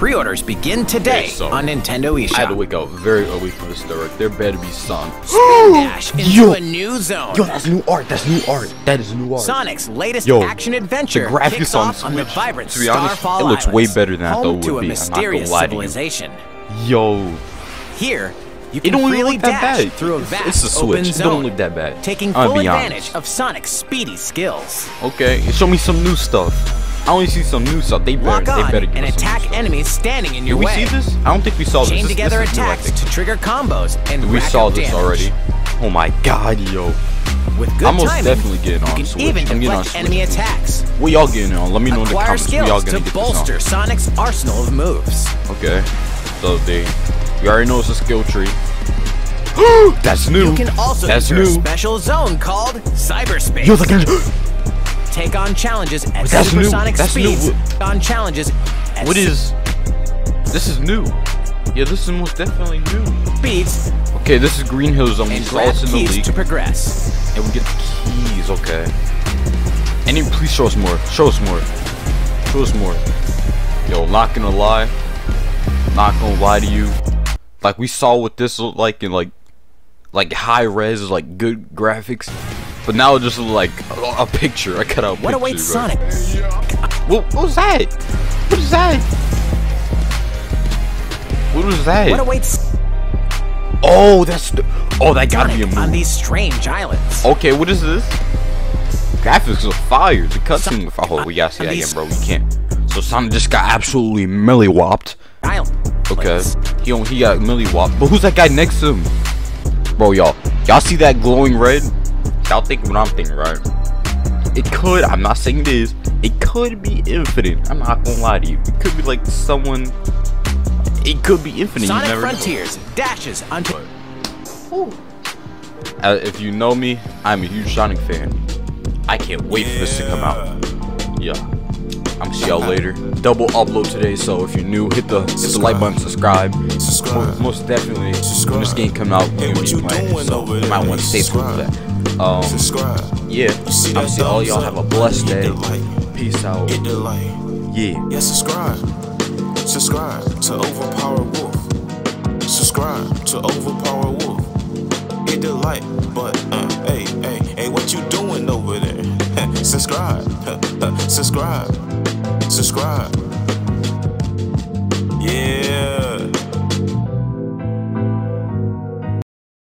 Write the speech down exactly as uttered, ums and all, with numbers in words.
Pre-orders begin today okay, so on Nintendo eShop. I had to wake up very early for this direct. There better be some. Spin dash into yo. a new zone. Yo, that's new art. That's new art. That is new art. Sonic's latest yo, action adventure kicks on off on the vibrant Starfall Island. It looks way better than I thought it would be. Home to a mysterious civilization. Yo. Here, you can freely dash through a vast it's, it's a open Switch. Zone, it don't look that bad. Taking full advantage honest. of Sonic's speedy skills. Okay, show me some new stuff. I only see some new stuff. They better, they better give and us attack some new enemies stuff. standing in your Did we way. see this? I don't think we saw this. Chain this, together this attacks new, to trigger combos and Did we rack saw up this damage. already. Oh my god, yo! With good I'm most timing, definitely getting on Switch. Even I'm getting on Switch. enemy attacks. We all getting on. Let me know Acquire in the comments. We all gonna to get bolster this on. Sonic's arsenal of moves. Okay, so they. You already know it's a skill tree. That's new. You can also That's new. a special zone called Cyberspace. Yo, Take on challenges at That's supersonic new. speeds. New. On challenges. At what is? This is new. Yeah, this is most definitely new. Speeds. Okay, this is Green Hills Zone. And grab in keys the league. to progress. And we get the keys. Okay. And then please show us more. Show us more. Show us more. Yo, not gonna lie. Not gonna lie to you. Like we saw what this looked like in like, like high res, like good graphics. But now it just looks like a, a picture. I cut out a What awaits Sonic? What, what was that? What is that? What was that? What awaits? Oh, that's the, oh, that gotta be a move. On these strange islands. Okay, what is this? Graphics are fire. The cutscene. Oh, we gotta see that again, bro. We can't. So Sonic just got absolutely milli-whopped. Island. Okay. He don't, he got milli-whopped. But who's that guy next to him? Bro, y'all, y'all see that glowing red? Y'all think what I'm thinking, right? It could, I'm not saying this, it could be infinite. I'm not gonna lie to you. It could be like someone, it could be infinite. Sonic you never Frontiers know. dashes onto. Uh, if you know me, I'm a huge Sonic fan. I can't wait yeah. for this to come out. Yeah. I'm see y'all later. Double upload today, so if you're new, hit the hit the like button, subscribe. subscribe. Most definitely, subscribe. when this game comes out, hey, what you playing, so you might want to stay tuned for that. Um, subscribe. Yeah, obviously all y'all have a blessed day. Peace out. Yeah. Yeah, subscribe. Subscribe to Overpower Wolf. Subscribe to Overpower Wolf. Hit the like button. Uh, hey, hey, hey, what you doing over there? Subscribe. Subscribe. Subscribe.